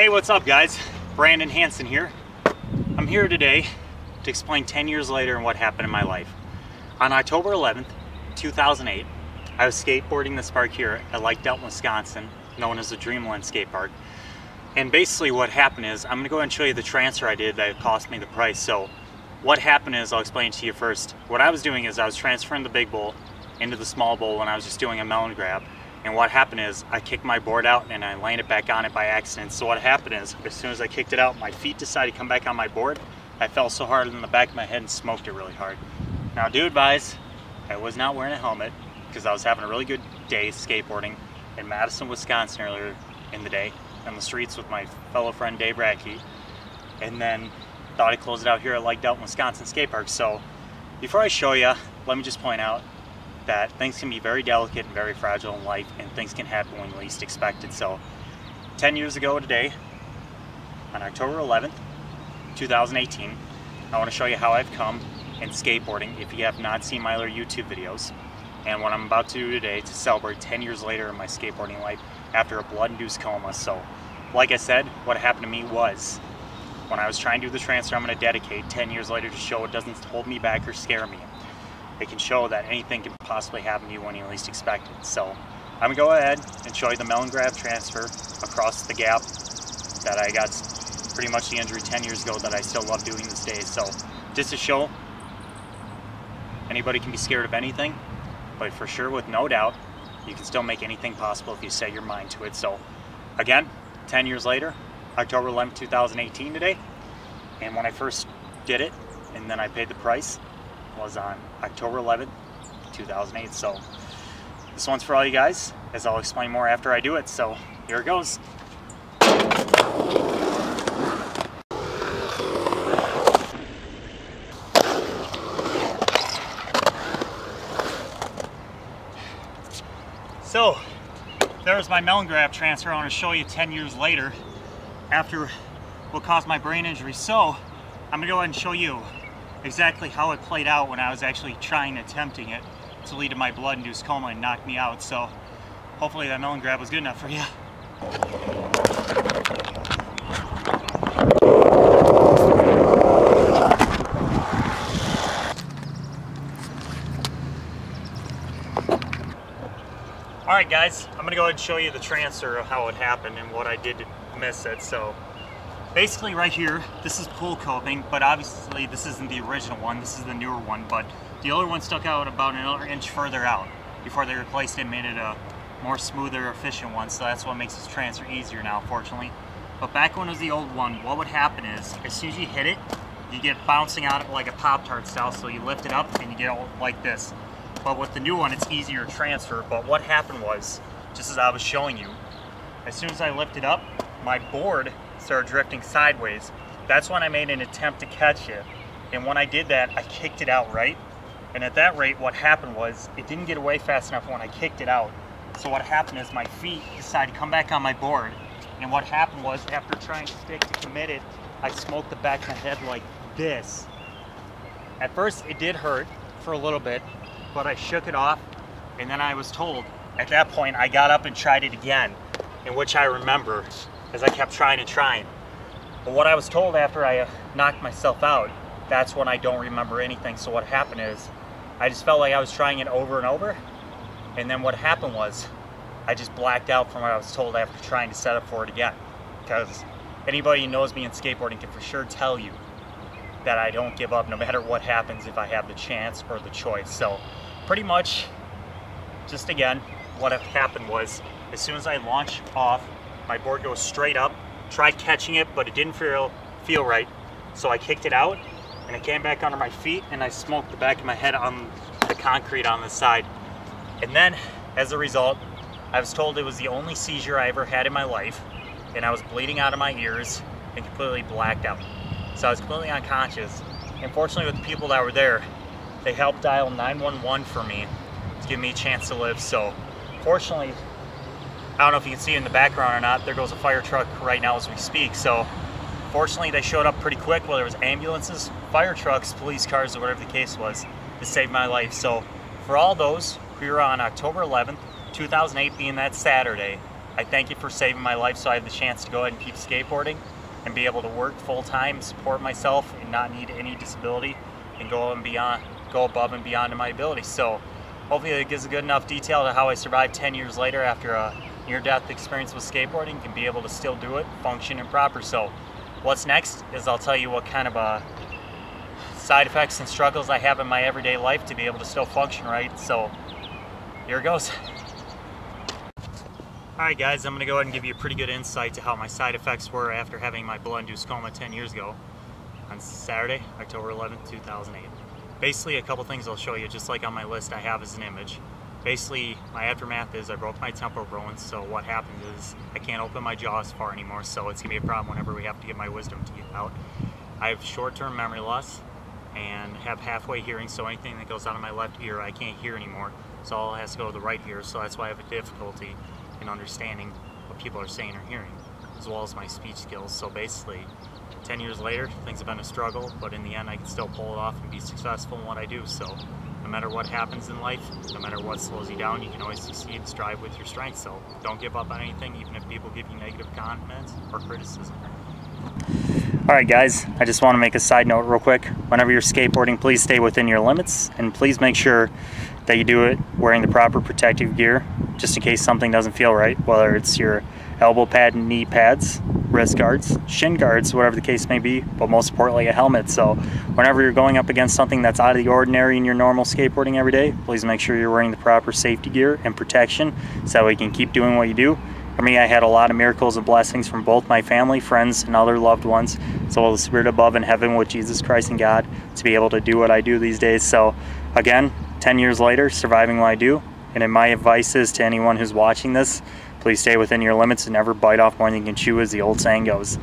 Hey, what's up guys? Brandon Hanson here. I'm here today to explain 10 years later and what happened in my life. On October 11th, 2008, I was skateboarding this park here at Lake Delton, Wisconsin, known as the Dreamland Skatepark. And basically what happened is, I'm gonna go ahead and show you the transfer I did that cost me the price. So what happened is, I'll explain to you first. What I was doing is I was transferring the big bowl into the small bowl when I was just doing a melon grab. And what happened is I kicked my board out and I landed back on it by accident. So what happened is, as soon as I kicked it out, my feet decided to come back on my board. I fell so hard in the back of my head and smoked it really hard. Now, do advise, I was not wearing a helmet because I was having a really good day skateboarding in Madison, Wisconsin earlier in the day on the streets with my fellow friend Dave Radtke. And then thought I'd close it out here at Lake Delton, Wisconsin Skate Park. So before I show you, let me just point out that things can be very delicate and very fragile in life, and things can happen when least expected. So 10 years ago today, on October 11th, 2018, I want to show you how I've come in skateboarding if you have not seen my other YouTube videos, and what I'm about to do today to celebrate 10 years later in my skateboarding life after a blood-induced coma. So like I said, what happened to me was, when I was trying to do the transfer I'm going to dedicate 10 years later to show it doesn't hold me back or scare me. It can show that anything can possibly happen to you when you least expect it. So I'm gonna go ahead and show you the melon grab transfer across the gap that I got pretty much the injury 10 years ago that I still love doing this day. So just to show, anybody can be scared of anything, but for sure, with no doubt, you can still make anything possible if you set your mind to it. So again, 10 years later, October 11, 2018 today. And when I first did it, and then I paid the price, was on October 11th, 2008. So this one's for all you guys, as I'll explain more after I do it. So here it goes. So there's my melon grab transfer. I want to show you 10 years later after what caused my brain injury. So I'm gonna go ahead and show you exactly how it played out when I was actually attempting it to lead to my blood-induced coma and knock me out. So hopefully that melon grab was good enough for you. Alright guys, I'm gonna go ahead and show you the transfer of how it happened and what I did to miss it. So basically right here, this is pool coping, but obviously this isn't the original one, this is the newer one, but the older one stuck out about another inch further out before they replaced it and made it a more smoother, efficient one, so that's what makes this transfer easier now, fortunately. But back when it was the old one, what would happen is, as soon as you hit it, you get bouncing out of like a Pop-Tart style, so you lift it up and you get it like this. But with the new one, it's easier to transfer, but what happened was, just as I was showing you, as soon as I lifted up, my board started drifting sideways. That's when I made an attempt to catch it, and when I did that, I kicked it out, right? And at that rate, what happened was, it didn't get away fast enough when I kicked it out. So what happened is, my feet decided to come back on my board, and what happened was, after trying to stick to commit it, I smoked the back of my head like this. At first, it did hurt for a little bit, but I shook it off, and then I was told, at that point, I got up and tried it again, in which I remember, as I kept trying. But what I was told after I knocked myself out, that's when I don't remember anything. So what happened is, I just felt like I was trying it over and over, and then what happened was, I just blacked out from what I was told after trying to set up for it again. Because anybody who knows me in skateboarding can for sure tell you that I don't give up no matter what happens if I have the chance or the choice. So pretty much, just again, what happened was, as soon as I launched off, my board goes straight up, tried catching it, but it didn't feel right. So I kicked it out, and it came back under my feet, and I smoked the back of my head on the concrete on the side. And then, as a result, I was told it was the only seizure I ever had in my life, and I was bleeding out of my ears and completely blacked out. So I was completely unconscious. And fortunately, with the people that were there, they helped dial 911 for me to give me a chance to live. So fortunately, I don't know if you can see it in the background or not, there goes a fire truck right now as we speak. So fortunately they showed up pretty quick, whether it was ambulances, fire trucks, police cars, or whatever the case was, to save my life. So for all those, we were on October 11th, 2008, being that Saturday, I thank you for saving my life so I have the chance to go ahead and keep skateboarding and be able to work full-time, support myself, and not need any disability, and go above and beyond in my ability. So hopefully it gives a good enough detail to how I survived 10 years later after a near-death experience with skateboarding, can be able to still do it, function, and proper. So what's next is I'll tell you what kind of side effects and struggles I have in my everyday life to be able to still function right. So here it goes. Alright guys, I'm going to go ahead and give you a pretty good insight to how my side effects were after having my blood-induced coma 10 years ago on Saturday, October 11th, 2008. Basically, a couple things I'll show you, just like on my list I have as an image. Basically, my aftermath is I broke my temporal bone, so what happens is I can't open my jaw as far anymore, so it's going to be a problem whenever we have to get my wisdom teeth out. I have short-term memory loss and have halfway hearing, so anything that goes out of my left ear I can't hear anymore, so all has to go to the right ear, so that's why I have a difficulty in understanding what people are saying or hearing, as well as my speech skills. So basically, 10 years later, things have been a struggle, but in the end I can still pull it off and be successful in what I do. So no matter what happens in life, no matter what slows you down, you can always succeed, strive with your strengths. So don't give up on anything, even if people give you negative comments or criticism. Alright guys, I just want to make a side note real quick. Whenever you're skateboarding, please stay within your limits, and please make sure that you do it wearing the proper protective gear, just in case something doesn't feel right, whether it's your elbow pad and knee pads, wrist guards, shin guards, whatever the case may be, but most importantly a helmet. So whenever you're going up against something that's out of the ordinary in your normal skateboarding every day, please make sure you're wearing the proper safety gear and protection so that way you can keep doing what you do. For me, I had a lot of miracles and blessings from both my family, friends, and other loved ones, as well as the spirit above in heaven with Jesus Christ and God, to be able to do what I do these days. So again, 10 years later, surviving what I do. And my advice is to anyone who's watching this, please stay within your limits and never bite off more than you can chew, as the old saying goes.